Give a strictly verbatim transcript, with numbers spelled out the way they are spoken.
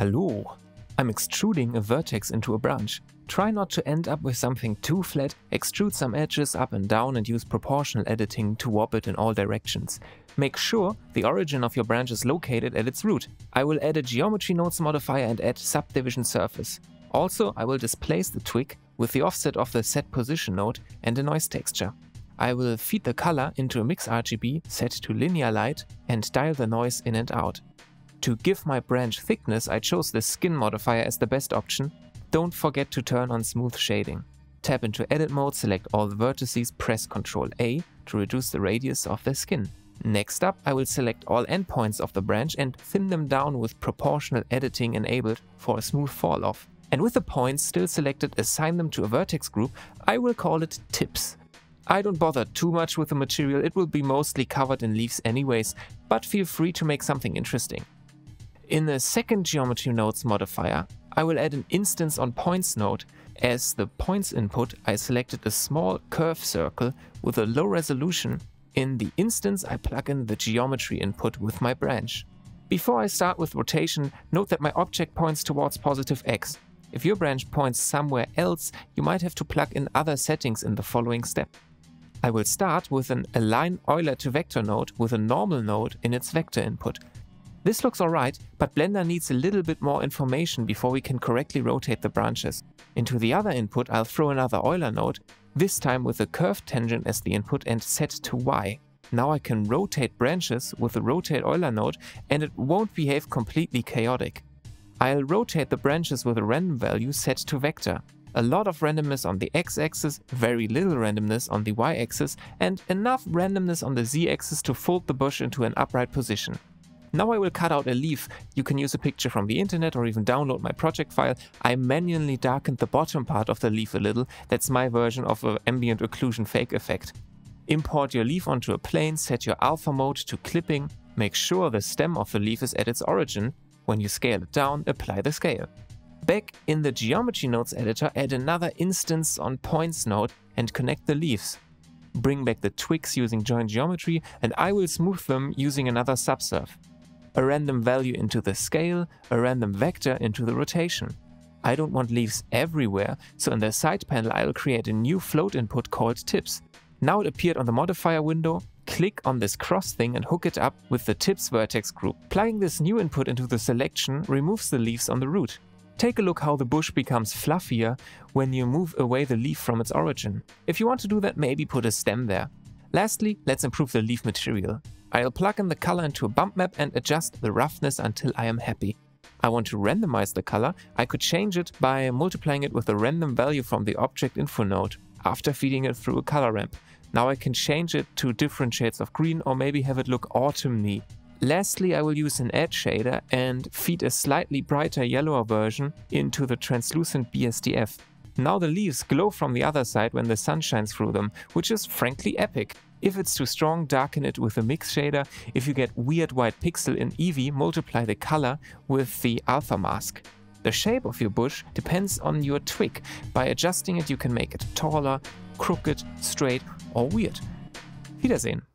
Hallo! I'm extruding a vertex into a branch. Try not to end up with something too flat, extrude some edges up and down and use proportional editing to warp it in all directions. Make sure the origin of your branch is located at its root. I will add a Geometry Nodes modifier and add subdivision surface. Also, I will displace the twig with the offset of the set position node and a noise texture. I will feed the color into a mix R G B set to linear light and dial the noise in and out. To give my branch thickness, I chose the skin modifier as the best option. Don't forget to turn on smooth shading. Tap into edit mode, select all the vertices, press control A to reduce the radius of the skin. Next up, I will select all endpoints of the branch and thin them down with proportional editing enabled for a smooth fall off. And with the points still selected, assign them to a vertex group. I will call it tips. I don't bother too much with the material, it will be mostly covered in leaves anyways, but feel free to make something interesting. In the second Geometry Nodes modifier, I will add an Instance on Points node. As the points input, I selected a small curve circle with a low resolution. In the instance, I plug in the geometry input with my branch. Before I start with rotation, note that my object points towards positive X. If your branch points somewhere else, you might have to plug in other settings in the following step. I will start with an Align Euler to Vector node with a normal node in its vector input. This looks alright, but Blender needs a little bit more information before we can correctly rotate the branches. Into the other input, I'll throw another Euler node, this time with a curved tangent as the input and set to Y. Now I can rotate branches with the Rotate Euler node and it won't behave completely chaotic. I'll rotate the branches with a random value set to vector. A lot of randomness on the x-axis, very little randomness on the y-axis and enough randomness on the z-axis to fold the bush into an upright position. Now I will cut out a leaf. You can use a picture from the internet or even download my project file. I manually darkened the bottom part of the leaf a little. That's my version of an ambient occlusion fake effect. Import your leaf onto a plane, set your alpha mode to clipping. Make sure the stem of the leaf is at its origin. When you scale it down, apply the scale. Back in the Geometry Nodes editor, add another Instance on Points node and connect the leaves. Bring back the twigs using join geometry and I will smooth them using another subsurf. A random value into the scale, a random vector into the rotation. I don't want leaves everywhere, so in the side panel I'll create a new float input called tips. Now it appeared on the modifier window, click on this cross thing and hook it up with the tips vertex group. Plugging this new input into the selection removes the leaves on the root. Take a look how the bush becomes fluffier when you move away the leaf from its origin. If you want to do that, maybe put a stem there. Lastly, let's improve the leaf material. I'll plug in the color into a bump map and adjust the roughness until I am happy. I want to randomize the color. I could change it by multiplying it with a random value from the object info node after feeding it through a color ramp. Now I can change it to different shades of green or maybe have it look autumny. Lastly, I will use an edge shader and feed a slightly brighter yellower version into the translucent B S D F. Now the leaves glow from the other side when the sun shines through them, which is frankly epic. If it's too strong, darken it with a mix shader. If you get weird white pixel in Eevee, multiply the color with the alpha mask. The shape of your bush depends on your twig. By adjusting it, you can make it taller, crooked, straight or weird. Wiedersehen!